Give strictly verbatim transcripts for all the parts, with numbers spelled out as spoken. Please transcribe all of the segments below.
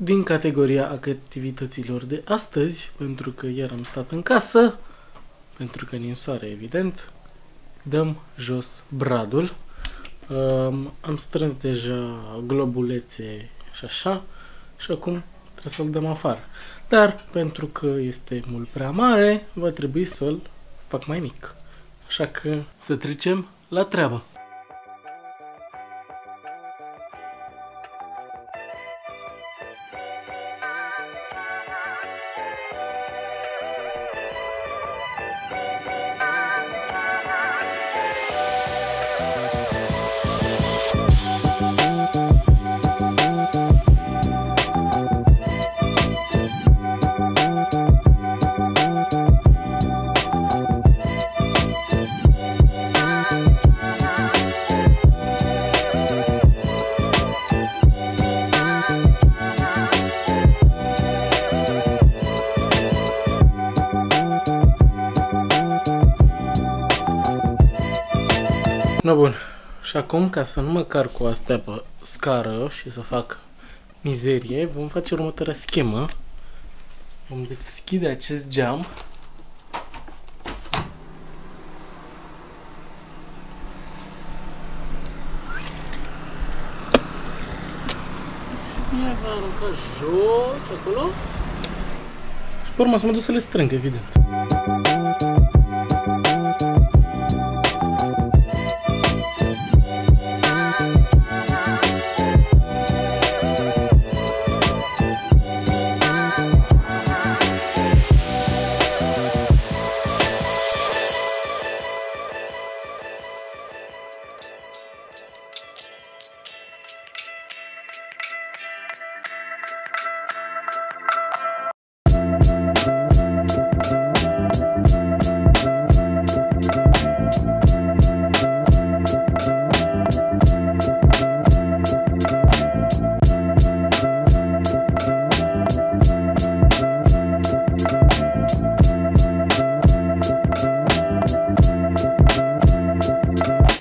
din categoria activităților de astăzi, pentru că iar am stat în casă, pentru că ninsoare, evident, dăm jos bradul. Um, am strâns deja globulețe și așa, și acum trebuie să-l dăm afară. Dar, pentru că este mult prea mare, va trebui să-l fac mai mic. Așa că să trecem la treabă. No, bun. Și acum, ca să nu mă car cu astea pe scară și să fac mizerie, vom face următoarea schemă. Vom deschide acest geam. Ia va arunca jos acolo. Și pe urmă să mă duc să le strâng, evident.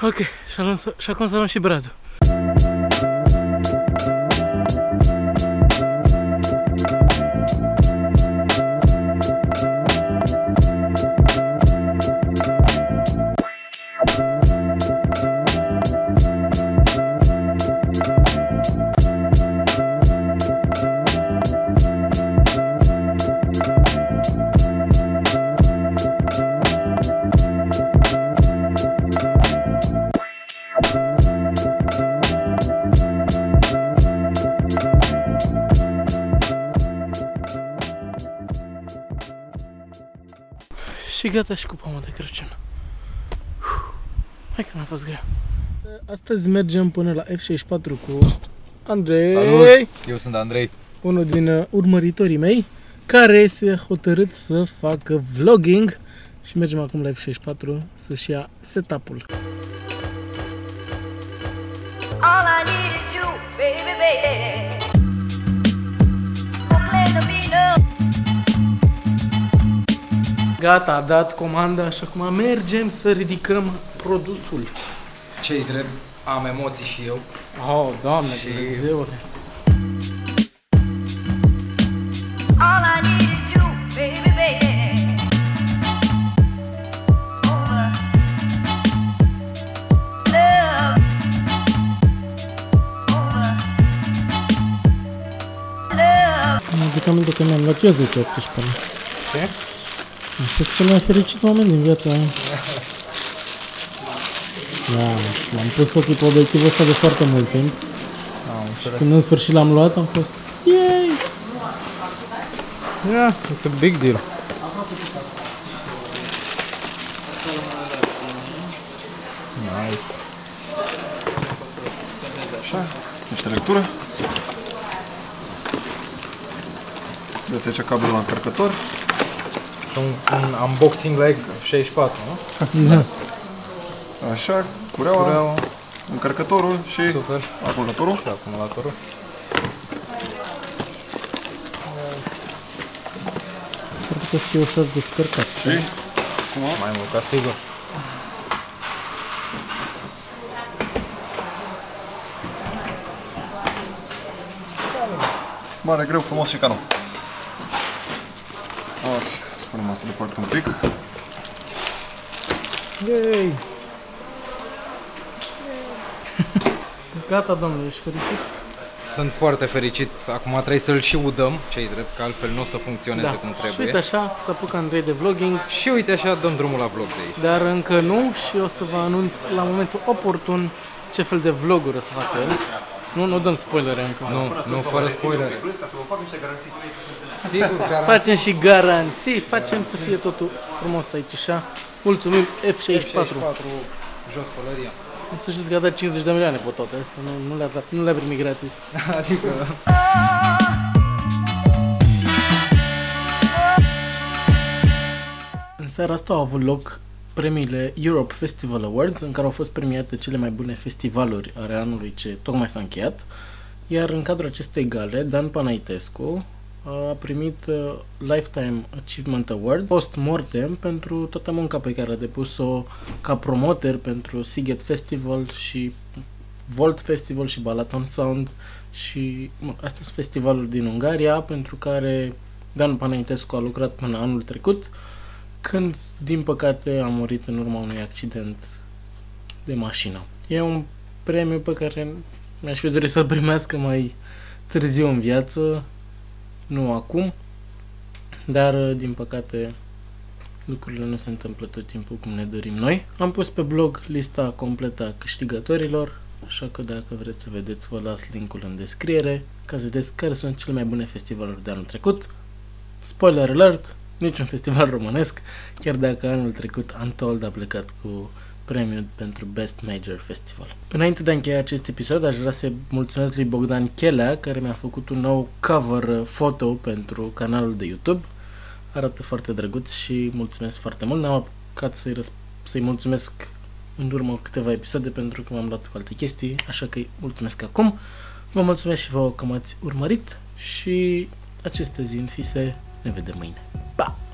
Ok, și acum să luăm și bradul. Și gata și cu pomul de Crăciun. Uf, hai că n-a fost greu. Astăzi mergem până la F șaizeci și patru cu Andrei. Salut! Eu sunt Andrei. Unul din urmăritorii mei, care este hotărât să facă vlogging. Și mergem acum la F șaizeci și patru să-și ia setup-ul. All I need is you, baby, baby. Gata, a dat comanda și acum mergem să ridicăm produsul. Ce-i drept, am emoții și eu. Oh, Doamne, și... Dumnezeule! Mă duc aminte că mi-am luat eu zece optsprezece. Ce? Asta e cel mai fericit moment din viața aia. Da, m-am pus ochii pe obiectivul ăsta de foarte mult timp. Și când în sfârșit l-am luat, am fost... Yay! Yeah, it's a big deal. Nice. Așa, niște lectură. Trebuie să iei cablul la încărcător. Un, un unboxing la F șaizeci și patru, nu? Da. Așa, cureaua, cureaua, încărcătorul și super. Acumulatorul. Și acumulatorul. S-ar putea să fie ușor descărcat. Și? Cum am? Mai mult, ca sigur. mare, greu, frumos și canon. Ok, spunem asta departe un pic. Yay! Gata, domnule, ești fericit? Sunt foarte fericit. Acum trebuie să-l și udăm, ce-i drept, că altfel nu o să funcționeze da. cum trebuie. Și uite așa, să apuc Andrei de vlogging. Și uite așa, dăm drumul la vlog de aici. Dar încă nu și o să vă anunț la momentul oportun ce fel de vloguri o să facă el. Nu, nu dăm spoilere încă. Nu, nu, fără spoilere. Sigur, facem și garanții, facem să fie totul frumos aici, așa. Mulțumim F șaizeci și patru. Jos pălăria. Nu să știți că a dat cincizeci de milioane pe toate astea, nu, nu le-a dat, nu le-a primit gratis. Adică... În seara asta au avut loc premiile Europe Festival Awards, în care au fost premiate cele mai bune festivaluri ale anului ce tocmai s-a încheiat. Iar în cadrul acestei gale, Dan Panaitescu a primit Lifetime Achievement Award post-mortem pentru toată munca pe care a depus-o ca promoter pentru Siget Festival și Volt Festival și Balaton Sound și astea sunt festivaluri din Ungaria pentru care Dan Panaitescu a lucrat până anul trecut, când din păcate a murit în urma unui accident de mașină. E un premiu pe care mi-aș fi dorit să-l primească mai târziu în viață, nu acum, dar din păcate lucrurile nu se întâmplă tot timpul cum ne dorim noi. Am pus pe blog lista completă a câștigătorilor, așa că dacă vreți să vedeți, vă las linkul în descriere ca să vedeți care sunt cele mai bune festivaluri de anul trecut. Spoiler alert, niciun festival românesc, chiar dacă anul trecut Untold a plecat cu premiul pentru Best Major Festival. Înainte de a încheia acest episod, aș vrea să mulțumesc lui Bogdan Chelea, care mi-a făcut un nou cover foto pentru canalul de YouTube. Arată foarte drăguț și mulțumesc foarte mult. N-am apucat să-i să-i mulțumesc în urmă câteva episoade pentru că m-am luat cu alte chestii, așa că îi mulțumesc acum. Vă mulțumesc și vouă că m-ați urmărit și aceste zi în fise, ne vedem mâine. Pa!